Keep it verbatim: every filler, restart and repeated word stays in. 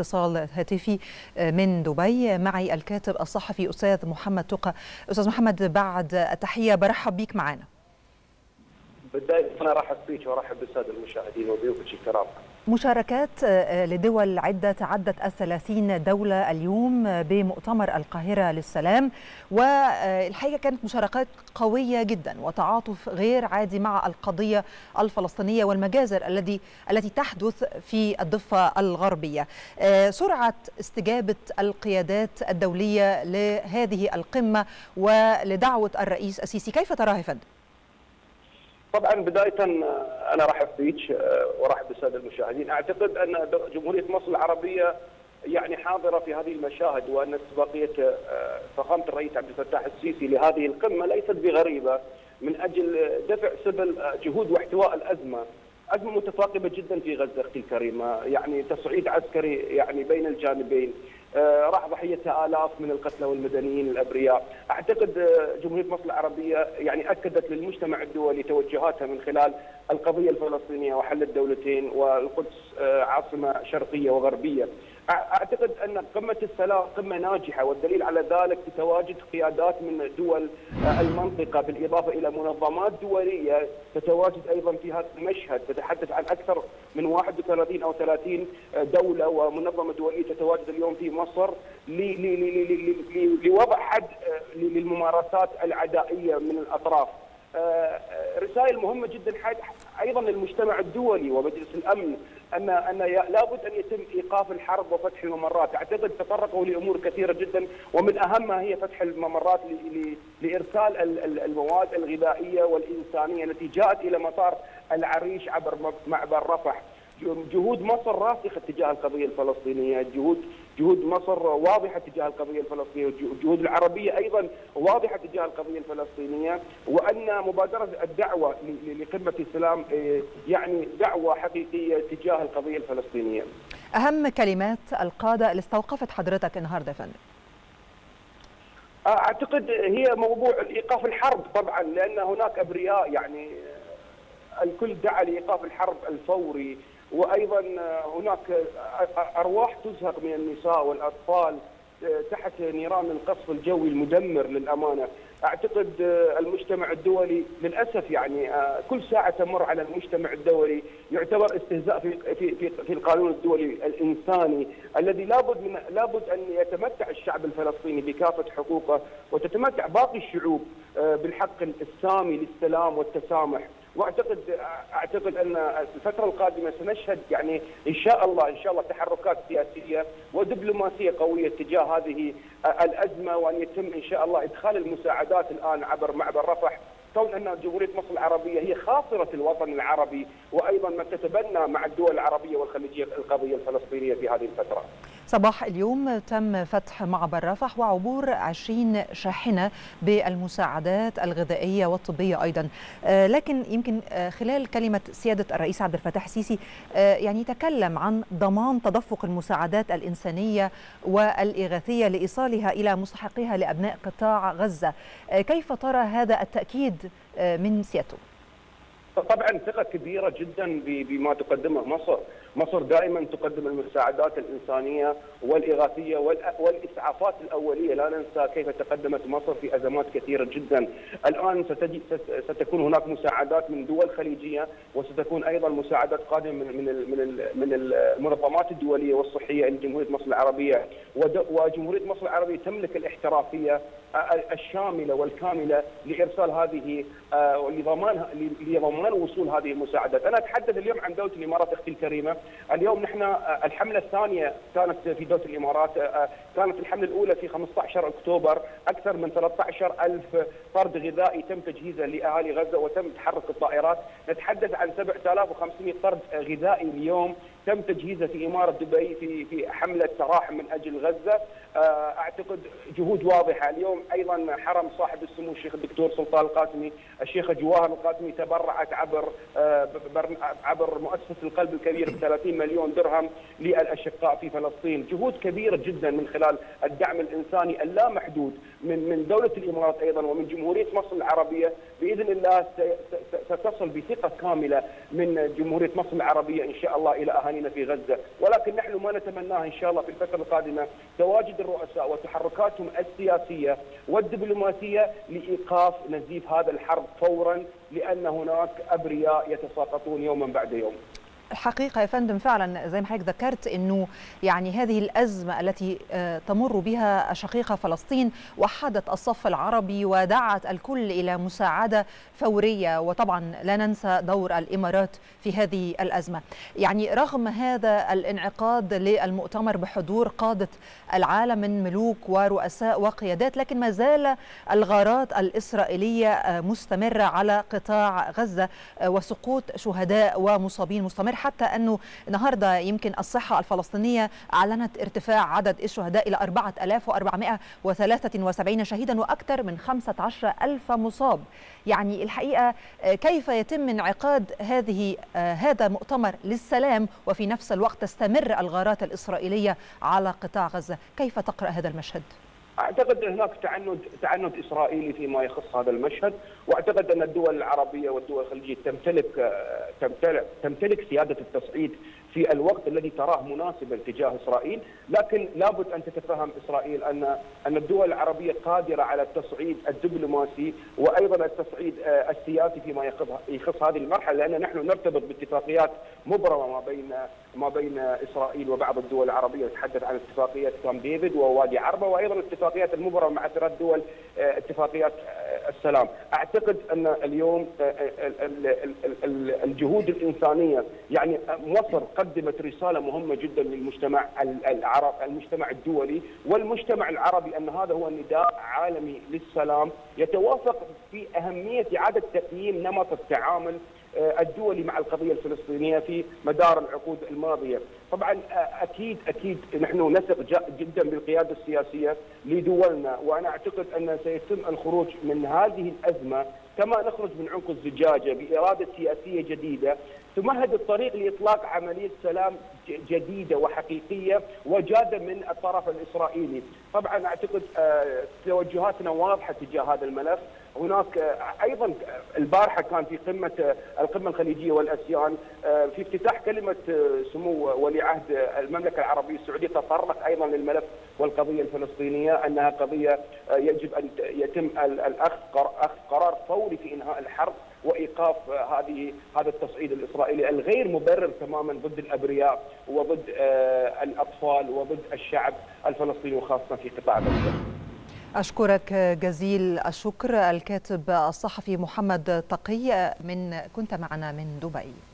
اتصال هاتفي من دبي، معي الكاتب الصحفي أستاذ محمد تقي. أستاذ محمد، بعد التحية برحب بيك معنا. بداية أنا أرحب بيك وأرحب بالسادة المشاهدين وضيوفك الكرام. مشاركات لدول عدة تعدت الثلاثين دولة اليوم بمؤتمر القاهرة للسلام، والحقيقة كانت مشاركات قوية جدا وتعاطف غير عادي مع القضية الفلسطينية والمجازر الذي التي تحدث في الضفة الغربية. سرعة استجابة القيادات الدولية لهذه القمة ولدعوة الرئيس السيسي، كيف تراها يا فندم؟ طبعا بدايه انا ارحب فيك وارحب بالساده المشاهدين. اعتقد ان جمهوريه مصر العربيه يعني حاضره في هذه المشاهد، وان استباقيه فخامه الرئيس عبد الفتاح السيسي لهذه القمه ليست بغريبه من اجل دفع سبل جهود واحتواء الازمه، ازمه متفاقمه جدا في غزه اختي الكريمه، يعني تصعيد عسكري يعني بين الجانبين راح ضحيتها آلاف من القتلى والمدنيين الأبرياء. أعتقد جمهورية مصر العربية يعني أكدت للمجتمع الدولي توجهاتها من خلال القضية الفلسطينية وحل الدولتين والقدس عاصمة شرقية وغربية. أعتقد أن قمة السلام قمة ناجحة، والدليل على ذلك بتواجد قيادات من دول المنطقة بالإضافة إلى منظمات دولية تتواجد أيضا في هذا المشهد. تتحدث عن أكثر من واحد وثلاثين أو ثلاثين دولة ومنظمة دولية تتواجد اليوم في مصر لوضع حد للممارسات العدائية من الأطراف. رسائل مهمة جدا أيضا للمجتمع الدولي ومجلس الأمن أن أن لابد أن يتم إيقاف الحرب وفتح الممرات. أعتقد تطرقوا لأمور كثيرة جدا، ومن أهمها هي فتح الممرات لإرسال المواد الغذائية والإنسانية التي جاءت إلى مطار العريش عبر معبر رفح. جهود مصر راسخة تجاه القضية الفلسطينية، جهود جهود مصر واضحة تجاه القضية الفلسطينية، والجهود العربية أيضا واضحة تجاه القضية الفلسطينية، وأن مبادرة الدعوة لقمة السلام يعني دعوة حقيقية تجاه القضية الفلسطينية. أهم كلمات القادة اللي استوقفت حضرتك النهارده يا فندم؟ أعتقد هي موضوع إيقاف الحرب طبعا، لأن هناك أبرياء يعني الكل دعا لإيقاف الحرب الفوري، وايضا هناك ارواح تزهق من النساء والاطفال تحت نيران القصف الجوي المدمر للامانه. اعتقد المجتمع الدولي للاسف يعني كل ساعه تمر على المجتمع الدولي يعتبر استهزاء في في في, في القانون الدولي الانساني الذي لابد من لابد ان يتمتع الشعب الفلسطيني بكافه حقوقه، وتتمتع باقي الشعوب بالحق السامي للسلام والتسامح. واعتقد اعتقد ان الفتره القادمه سنشهد يعني ان شاء الله ان شاء الله تحركات سياسيه ودبلوماسيه قويه تجاه هذه الازمه، وان يتم ان شاء الله ادخال المساعدات الان عبر معبر رفح، كون ان جمهوريه مصر العربيه هي خاصره الوطن العربي، وايضا ما تتبنى مع الدول العربيه والخليجيه القضيه الفلسطينيه في هذه الفتره. صباح اليوم تم فتح معبر رفح وعبور عشرين شاحنة بالمساعدات الغذائية والطبية أيضا، لكن يمكن خلال كلمة سيادة الرئيس عبد الفتاح السيسي يعني تكلم عن ضمان تدفق المساعدات الإنسانية والإغاثية لإيصالها إلى مستحقيها لأبناء قطاع غزة. كيف ترى هذا التأكيد من سيادته؟ طبعا ثقة كبيرة جدا بما تقدمه مصر. مصر دائما تقدم المساعدات الإنسانية والإغاثية والإسعافات الأولية. لا ننسى كيف تقدمت مصر في أزمات كثيرة جدا. الآن ستكون هناك مساعدات من دول خليجية، وستكون أيضا مساعدات قادمة من من المنظمات الدولية والصحية لجمهورية مصر العربية، وجمهورية مصر العربية تملك الاحترافية الشاملة والكاملة لإرسال هذه لضمان لضمان وصول هذه المساعدات. أنا أتحدث اليوم عن دولة الإمارات أختي الكريمة. اليوم نحن الحملة الثانية كانت في دولة الإمارات، كانت الحملة الأولى في خمسة عشر أكتوبر، أكثر من ثلاثة عشر ألف فرد غذائي تم تجهيزه لأهالي غزة، وتم تحرك الطائرات. نتحدث عن سبعة آلاف وخمسمئة فرد غذائي اليوم تم تجهيزه في إمارة دبي في في حملة تراحم من أجل غزة. أعتقد جهود واضحة. اليوم أيضا حرم صاحب السمو الشيخ الدكتور سلطان القاسمي، الشيخة جواهر القاسمي تبرعت عبر عبر مؤسسة القلب الكبير ب ثلاثين مليون درهم للأشقاء في فلسطين. جهود كبيرة جدا من خلال الدعم الإنساني اللامحدود من من دولة الإمارات أيضا ومن جمهورية مصر العربية. بإذن الله ستصل بثقة كاملة من جمهورية مصر العربية إن شاء الله إلى أهالينا في غزة، ولكن نحن ما نتمناه إن شاء الله في الفترة القادمة تواجد الرؤساء وتحركاتهم السياسية والدبلوماسية لإيقاف نزيف هذا الحرب فورا، لأن هناك أبرياء يتساقطون يوما بعد يوم. الحقيقة يا فندم فعلا زي ما حضرتك ذكرت أنه يعني هذه الأزمة التي تمر بها شقيقة فلسطين وحدت الصف العربي ودعت الكل إلى مساعدة فورية، وطبعا لا ننسى دور الإمارات في هذه الأزمة. يعني رغم هذا الانعقاد للمؤتمر بحضور قادة العالم من ملوك ورؤساء وقيادات، لكن ما زال الغارات الإسرائيلية مستمرة على قطاع غزة وسقوط شهداء ومصابين مستمر، حتى أنه النهاردة يمكن الصحة الفلسطينية أعلنت ارتفاع عدد الشهداء إلى أربعة آلاف وأربعمائة وثلاثة وسبعين شهيدا وأكثر من خمسة عشر ألف مصاب. يعني الحقيقة كيف يتم انعقاد هذه هذا مؤتمر للسلام وفي نفس الوقت تستمر الغارات الإسرائيلية على قطاع غزة؟ كيف تقرأ هذا المشهد؟ أعتقد أن هناك تعنت تعنت إسرائيلي فيما يخص هذا المشهد، وأعتقد أن الدول العربية والدول الخليجية تمتلك تمتلك تمتلك سيادة التصعيد في الوقت الذي تراه مناسبا تجاه إسرائيل، لكن لابد أن تتفهم إسرائيل أن أن الدول العربية قادرة على التصعيد الدبلوماسي وأيضا التصعيد السياسي فيما يخص هذه المرحلة، لأن نحن نرتبط باتفاقيات مبرمة ما بين ما بين إسرائيل وبعض الدول العربية. نتحدث عن اتفاقية كامب ديفيد ووادي عربة، وأيضا الاتفاقيات المبرمة مع ثلاث دول اتفاقيات السلام. أعتقد أن اليوم الجهود الإنسانية يعني مصر قدمت رسالة مهمة جدا للمجتمع العربي المجتمع الدولي والمجتمع العربي أن هذا هو نداء عالمي للسلام يتوافق في أهمية إعادة تقييم نمط التعامل الدولي مع القضية الفلسطينية في مدار العقود الماضية. طبعا أكيد أكيد نحن نثق جدا بالقيادة السياسية لدولنا، وأنا أعتقد أن سيتم الخروج من هذه الأزمة كما نخرج من عنق الزجاجة بإرادة سياسية جديدة تمهد الطريق لإطلاق عملية سلام جديدة وحقيقية وجادة من الطرف الإسرائيلي. طبعا أعتقد توجهاتنا واضحة تجاه هذا الملف. هناك أيضا البارحة كان في قمة القمة الخليجية والأسيان في افتتاح كلمة سمو ولي عهد المملكة العربية السعودية تطرق أيضا للملف والقضية الفلسطينية أنها قضية يجب أن يتم أخذ قرار فوري في إنهاء الحرب وإيقاف هذه هذا التصعيد الإسرائيلي الغير مبرر تماما ضد الأبرياء وضد الأطفال وضد الشعب الفلسطيني وخاصة في قطاع غزة. أشكرك جزيل الشكر الكاتب الصحفي محمد تقي من كنت معنا من دبي.